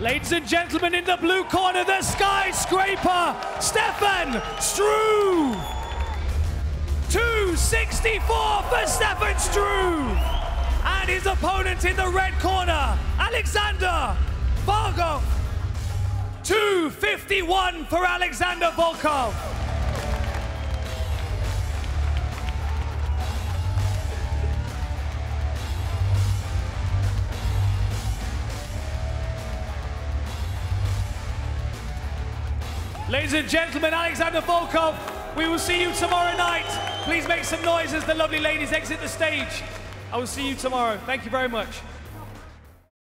Ladies and gentlemen, in the blue corner, the skyscraper, Stefan Struve. 264 for Stefan Struve. And his opponent in the red corner, Alexander Volkov. 251 for Alexander Volkov. Ladies and gentlemen, Alexander Volkov, we will see you tomorrow night. Please make some noise as the lovely ladies exit the stage. I will see you tomorrow. Thank you very much.